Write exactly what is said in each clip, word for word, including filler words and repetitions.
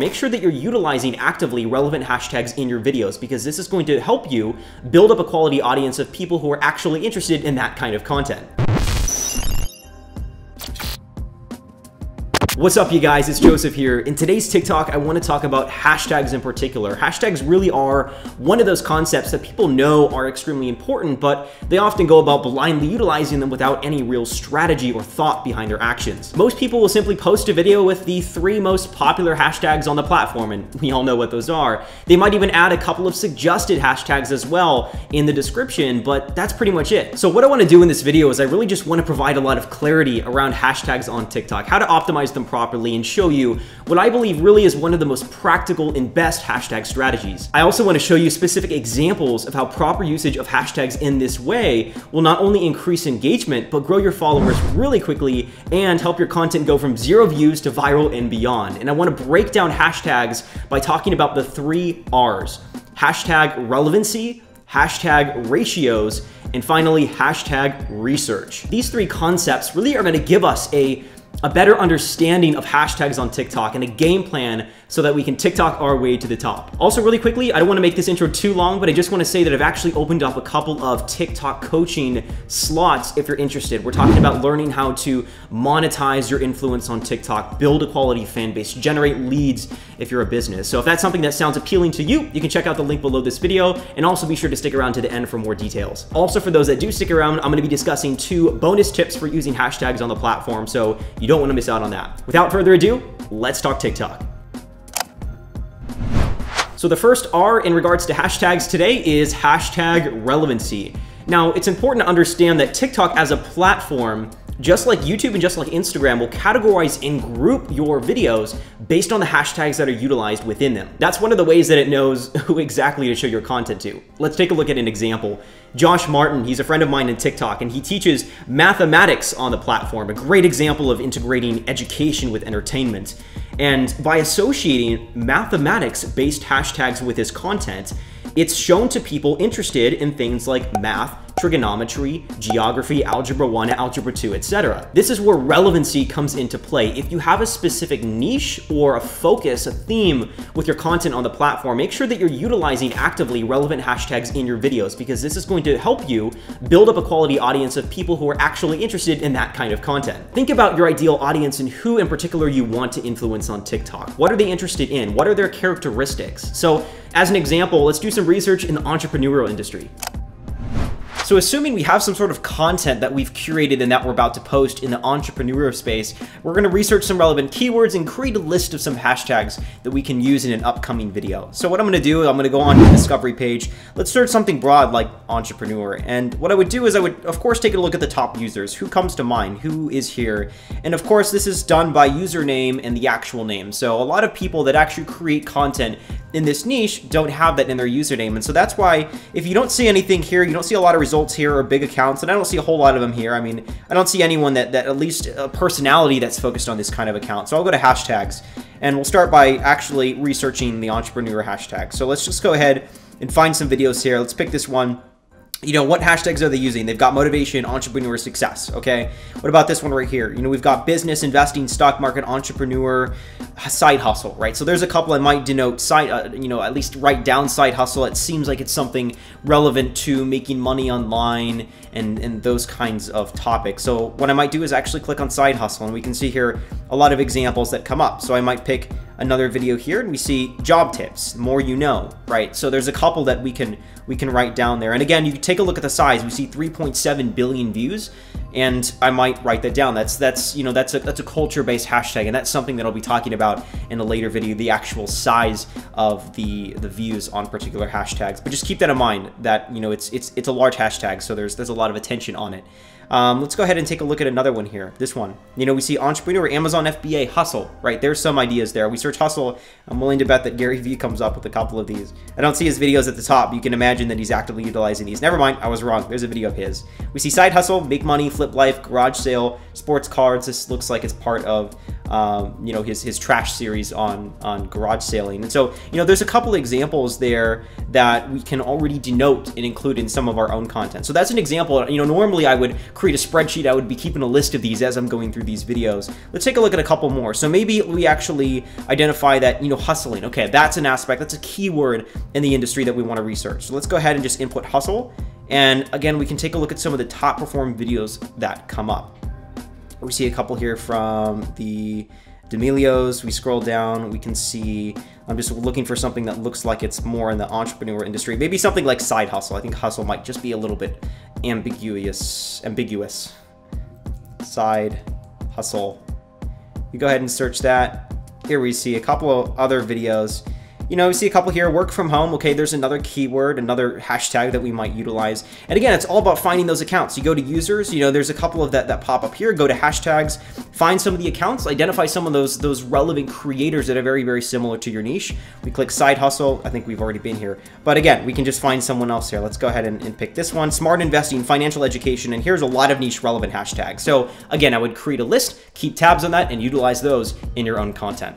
Make sure that you're utilizing actively relevant hashtags in your videos, because this is going to help you build up a quality audience of people who are actually interested in that kind of content. What's up, you guys? It's Joseph here. In today's TikTok, I want to talk about hashtags in particular. Hashtags really are one of those concepts that people know are extremely important, but they often go about blindly utilizing them without any real strategy or thought behind their actions. Most people will simply post a video with the three most popular hashtags on the platform, and we all know what those are. They might even add a couple of suggested hashtags as well in the description, but that's pretty much it. So what I want to do in this video is I really just want to provide a lot of clarity around hashtags on TikTok, how to optimize them properly, and show you what I believe really is one of the most practical and best hashtag strategies. I also want to show you specific examples of how proper usage of hashtags in this way will not only increase engagement, but grow your followers really quickly and help your content go from zero views to viral and beyond. And I want to break down hashtags by talking about the three R's: hashtag relevancy, hashtag ratios, and finally, hashtag research. These three concepts really are going to give us a a better understanding of hashtags on TikTok and a game plan so that we can TikTok our way to the top. Also, really quickly, I don't want to make this intro too long, but I just want to say that I've actually opened up a couple of TikTok coaching slots if you're interested. We're talking about learning how to monetize your influence on TikTok, build a quality fan base, generate leads if you're a business. So if that's something that sounds appealing to you, you can check out the link below this video, and also be sure to stick around to the end for more details. Also, for those that do stick around, I'm going to be discussing two bonus tips for using hashtags on the platform, so you don't want to miss out on that. Without further ado, let's talk TikTok. So the first R in regards to hashtags today is hashtag relevancy. Now, it's important to understand that TikTok as a platform, just like YouTube and just like Instagram, will categorize and group your videos based on the hashtags that are utilized within them. That's one of the ways that it knows who exactly to show your content to. Let's take a look at an example. Josh Martin, he's a friend of mine in TikTok, and he teaches mathematics on the platform, a great example of integrating education with entertainment. And by associating mathematics-based hashtags with his content, it's shown to people interested in things like math, trigonometry, geography, algebra one, algebra two, et cetera. This is where relevancy comes into play. If you have a specific niche or a focus, a theme with your content on the platform, make sure that you're utilizing actively relevant hashtags in your videos, because this is going to help you build up a quality audience of people who are actually interested in that kind of content. Think about your ideal audience and who in particular you want to influence on TikTok. What are they interested in? What are their characteristics? So as an example, let's do some research in the entrepreneurial industry. So assuming we have some sort of content that we've curated and that we're about to post in the entrepreneurial space, we're going to research some relevant keywords and create a list of some hashtags that we can use in an upcoming video. So what I'm going to do is I'm going to go on to the discovery page. Let's search something broad like entrepreneur. And what I would do is I would, of course, take a look at the top users. Who comes to mind? Who is here? And of course, this is done by username and the actual name. So a lot of people that actually create content in this niche don't have that in their username. And so that's why if you don't see anything here, you don't see a lot of results here or big accounts, and I don't see a whole lot of them here. I mean, I don't see anyone that, that at least a personality that's focused on this kind of account. So I'll go to hashtags, and we'll start by actually researching the entrepreneur hashtag. So let's just go ahead and find some videos here. Let's pick this one. You know, what hashtags are they using? They've got motivation, entrepreneur, success, okay? What about this one right here? You know, we've got business, investing, stock market, entrepreneur, side hustle, right? So there's a couple I might denote side, uh, you know, at least write down side hustle. It seems like it's something relevant to making money online and, and those kinds of topics. So what I might do is actually click on side hustle, and we can see here a lot of examples that come up. So I might pick another video here, and we see job tips, the more you know, right? So there's a couple that we can we can write down there. And again, you take a look at the size. We see three point seven billion views, and I might write that down. That's that's you know that's a that's a culture-based hashtag, and that's something that I'll be talking about in a later video, the actual size of the the views on particular hashtags. But just keep that in mind that you know it's it's it's a large hashtag, so there's there's a lot of attention on it. Um, let's go ahead and take a look at another one here. This one, you know, we see entrepreneur, Amazon F B A, hustle, right? There's some ideas there. We search hustle. I'm willing to bet that Gary V comes up with a couple of these. I don't see his videos at the top. You can imagine that he's actively utilizing these. Never mind, I was wrong. There's a video of his. We see side hustle, make money, flip life, garage sale, sports cards. This looks like it's part of um, you know, his his trash series on on garage sailing. And so, you know, there's a couple examples there that we can already denote and include in some of our own content. So that's an example. You know, normally I would create a spreadsheet. I would be keeping a list of these as I'm going through these videos. Let's take a look at a couple more. So maybe we actually identify that, you know, hustling. Okay, that's an aspect. That's a keyword in the industry that we want to research. So let's go ahead and just input hustle. And again, we can take a look at some of the top performed videos that come up. We see a couple here from the D'Amelios. We scroll down, we can see, I'm just looking for something that looks like it's more in the entrepreneur industry. Maybe something like side hustle. I think hustle might just be a little bit ambiguous. ambiguous. Side hustle. We go ahead and search that. Here we see a couple of other videos. You know, we see a couple here, work from home. Okay, there's another keyword, another hashtag that we might utilize. And again, it's all about finding those accounts. You go to users, you know, there's a couple of that that pop up here. Go to hashtags, find some of the accounts, identify some of those those relevant creators that are very, very similar to your niche. We click side hustle. I think we've already been here. But again, we can just find someone else here. Let's go ahead and, and pick this one. Smart investing, financial education, and here's a lot of niche relevant hashtags. So again, I would create a list, keep tabs on that, and utilize those in your own content.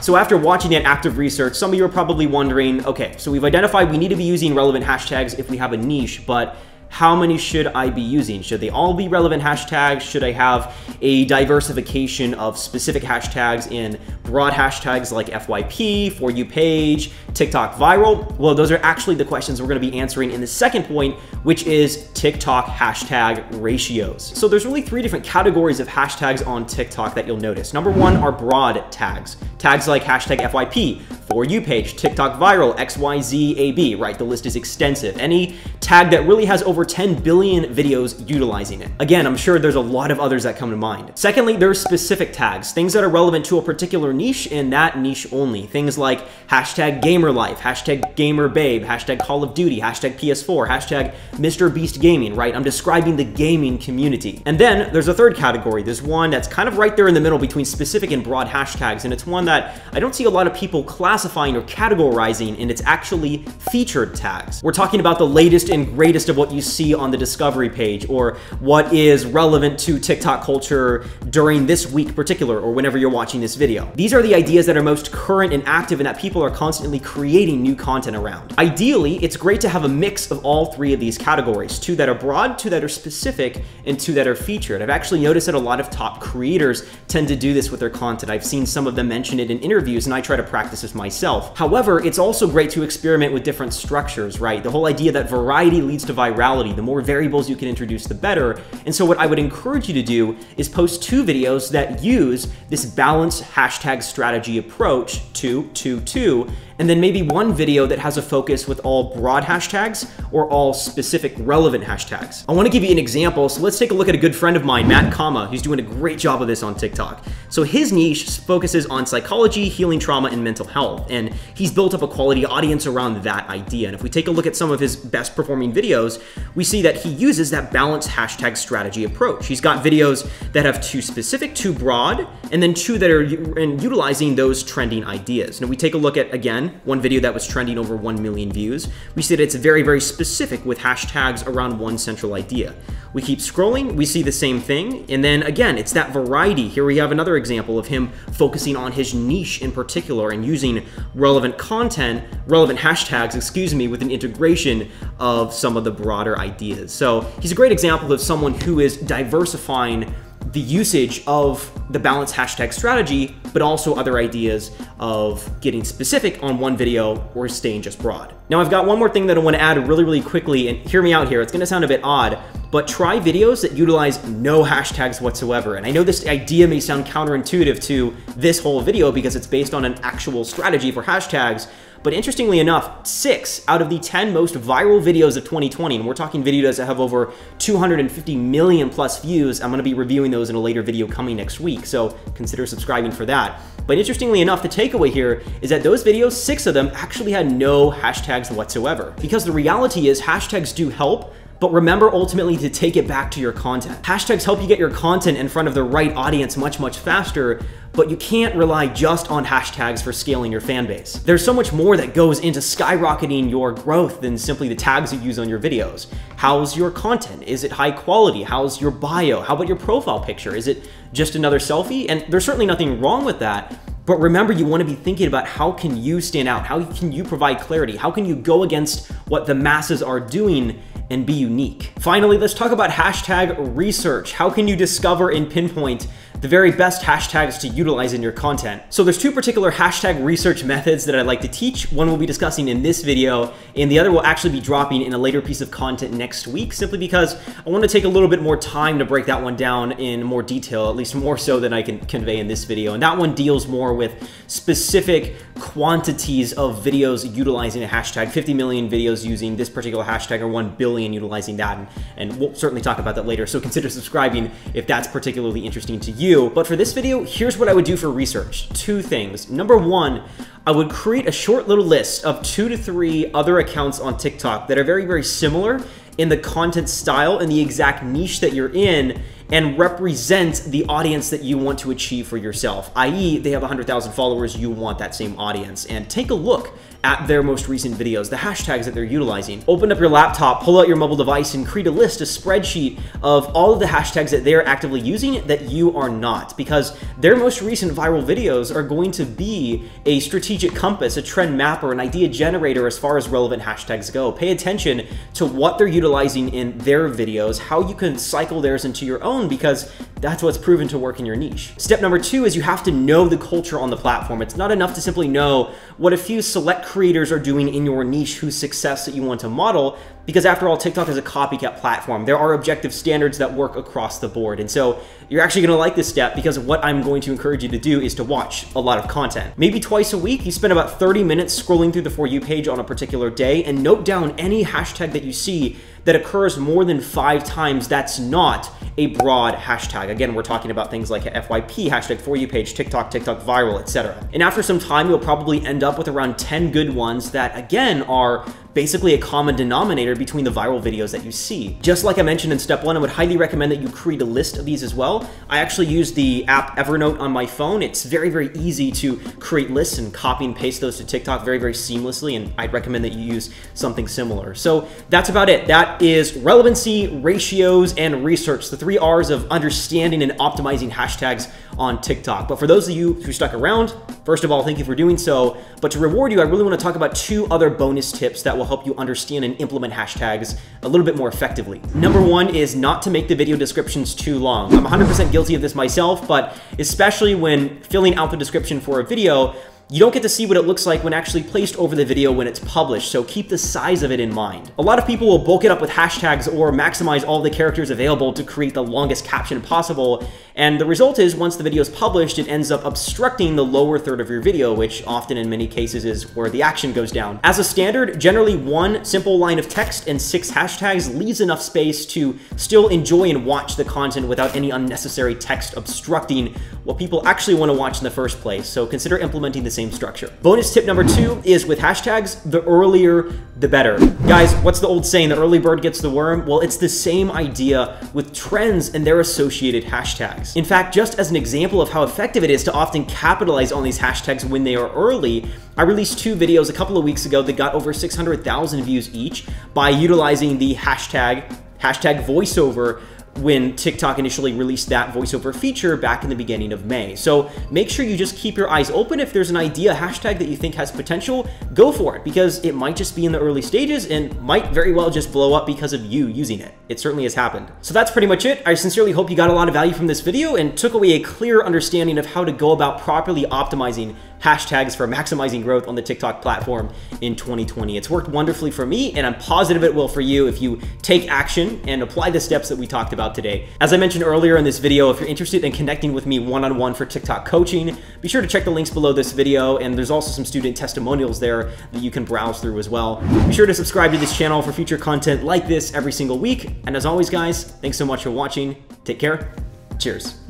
So after watching that active research, some of you are probably wondering, okay, so we've identified we need to be using relevant hashtags if we have a niche, but how many should I be using? Should they all be relevant hashtags? Should I have a diversification of specific hashtags in broad hashtags like F Y P, For You Page, TikTok Viral? Well, those are actually the questions we're gonna be answering in the second point, which is TikTok hashtag ratios. So there's really three different categories of hashtags on TikTok that you'll notice. Number one are broad tags. Tags like hashtag F Y P, For You Page, TikTok Viral, X Y Z A B, right? The list is extensive. Any tag that really has over ten billion videos utilizing it. Again, I'm sure there's a lot of others that come to mind. Secondly, there's specific tags, things that are relevant to a particular niche and that niche only. Things like hashtag gamer life, hashtag gamer babe, hashtag Call of Duty, hashtag P S four, hashtag MrBeastGaming, right? I'm describing the gaming community. And then there's a third category. There's one that's kind of right there in the middle between specific and broad hashtags, and it's one that I don't see a lot of people classifying or categorizing, and it's actually featured tags. We're talking about the latest and greatest of what you see on the discovery page, or what is relevant to TikTok culture during this week particular, or whenever you're watching this video. These are the ideas that are most current and active and that people are constantly creating new content around. Ideally, it's great to have a mix of all three of these categories, two that are broad, two that are specific, and two that are featured. I've actually noticed that a lot of top creators tend to do this with their content. I've seen some of them mention it in interviews, and I try to practice this myself. However, it's also great to experiment with different structures, right? The whole idea that variety leads to virality. The more variables you can introduce, the better. And so what I would encourage you to do is post two videos that use this balanced hashtag strategy approach, two, two, two, and then maybe one video that has a focus with all broad hashtags or all specific relevant hashtags. I wanna give you an example. So let's take a look at a good friend of mine, Matt Kama. He's doing a great job of this on TikTok. So his niche focuses on psychology, healing trauma, and mental health. And he's built up a quality audience around that idea. And if we take a look at some of his best performing videos, we see that he uses that balanced hashtag strategy approach. He's got videos that have two specific, two broad, and then two that are utilizing those trending ideas. Now we take a look at, again, one video that was trending over one million views. We see that it's very, very specific with hashtags around one central idea. We keep scrolling, we see the same thing. And then again, it's that variety. Here we have another example of him focusing on his niche in particular and using relevant content, relevant hashtags, excuse me, with an integration of some of the broad ideas. So he's a great example of someone who is diversifying the usage of the balanced hashtag strategy, but also other ideas of getting specific on one video or staying just broad. Now I've got one more thing that I want to add really, really quickly, and hear me out here. It's going to sound a bit odd, but try videos that utilize no hashtags whatsoever. And I know this idea may sound counterintuitive to this whole video because it's based on an actual strategy for hashtags, but interestingly enough, six out of the ten most viral videos of twenty twenty, and we're talking videos that have over two hundred fifty million plus views. I'm gonna be reviewing those in a later video coming next week, so consider subscribing for that. But interestingly enough, the takeaway here is that those videos, six of them actually had no hashtags whatsoever. Because the reality is hashtags do help, but remember ultimately to take it back to your content. Hashtags help you get your content in front of the right audience much, much faster, but you can't rely just on hashtags for scaling your fan base. There's so much more that goes into skyrocketing your growth than simply the tags you use on your videos. How's your content? Is it high quality? How's your bio? How about your profile picture? Is it just another selfie. And there's certainly nothing wrong with that. But remember, you want to be thinking about how can you stand out? How can you provide clarity? How can you go against what the masses are doing and be unique? Finally, let's talk about hashtag research. How can you discover and pinpoint the very best hashtags to utilize in your content? So there's two particular hashtag research methods that I'd like to teach. One we'll be discussing in this video, and the other will actually be dropping in a later piece of content next week, simply because I want to take a little bit more time to break that one down in more detail, at least more so than I can convey in this video. And that one deals more with specific quantities of videos utilizing a hashtag, fifty million videos using this particular hashtag or one billion utilizing that. And, and we'll certainly talk about that later. So consider subscribing if that's particularly interesting to you. But for this video, here's what I would do for research. Two things. Number one, I would create a short little list of two to three other accounts on TikTok that are very, very similar in the content style and the exact niche that you're in, and represent the audience that you want to achieve for yourself, that is they have one hundred thousand followers, you want that same audience. And take a look at their most recent videos, the hashtags that they're utilizing. Open up your laptop, pull out your mobile device, and create a list, a spreadsheet of all of the hashtags that they're actively using that you are not, because their most recent viral videos are going to be a strategic compass, a trend mapper, an idea generator as far as relevant hashtags go. Pay attention to what they're utilizing in their videos, how you can cycle theirs into your own, because that's what's proven to work in your niche. Step number two is you have to know the culture on the platform. It's not enough to simply know what a few select creators are doing in your niche whose success that you want to model, because after all, TikTok is a copycat platform. There are objective standards that work across the board. And so you're actually gonna like this step, because what I'm going to encourage you to do is to watch a lot of content. Maybe twice a week, you spend about thirty minutes scrolling through the For You page on a particular day and note down any hashtag that you see that occurs more than five times that's not a broad hashtag. Again, we're talking about things like F Y P, hashtag For You page, TikTok, TikTok viral, et cetera. And after some time, you'll probably end up with around ten good ones that, again, are basically a common denominator between the viral videos that you see. Just like I mentioned in step one, I would highly recommend that you create a list of these as well. I actually use the app Evernote on my phone. It's very, very easy to create lists and copy and paste those to TikTok very, very seamlessly, and I'd recommend that you use something similar. So that's about it. That is relevancy, ratios, and research, the three R's of understanding and optimizing hashtags on TikTok. But for those of you who stuck around, first of all, thank you for doing so. But to reward you, I really want to talk about two other bonus tips that will help you understand and implement hashtags a little bit more effectively. Number one is not to make the video descriptions too long. I'm one hundred percent guilty of this myself, but especially when filling out the description for a video, you don't get to see what it looks like when actually placed over the video when it's published, so keep the size of it in mind. A lot of people will bulk it up with hashtags or maximize all the characters available to create the longest caption possible, and the result is once the video is published, it ends up obstructing the lower third of your video, which often in many cases is where the action goes down. As a standard, generally one simple line of text and six hashtags leaves enough space to still enjoy and watch the content without any unnecessary text obstructing what people actually want to watch in the first place, so consider implementing this same structure. Bonus tip number two is with hashtags, the earlier the better. Guys, what's the old saying? The early bird gets the worm? Well, it's the same idea with trends and their associated hashtags. In fact, just as an example of how effective it is to often capitalize on these hashtags when they are early, I released two videos a couple of weeks ago that got over six hundred thousand views each by utilizing the hashtag, hashtag voiceover, when TikTok initially released that voiceover feature back in the beginning of May. So make sure you just keep your eyes open. If there's an idea, hashtag that you think has potential, go for it, because it might just be in the early stages and might very well just blow up because of you using it. It certainly has happened. So that's pretty much it. I sincerely hope you got a lot of value from this video and took away a clear understanding of how to go about properly optimizing hashtags for maximizing growth on the TikTok platform in twenty twenty. It's worked wonderfully for me, and I'm positive it will for you if you take action and apply the steps that we talked about today. As I mentioned earlier in this video, if you're interested in connecting with me one-on-one for TikTok coaching, be sure to check the links below this video, and there's also some student testimonials there that you can browse through as well. Be sure to subscribe to this channel for future content like this every single week. And as always, guys, thanks so much for watching. Take care. Cheers.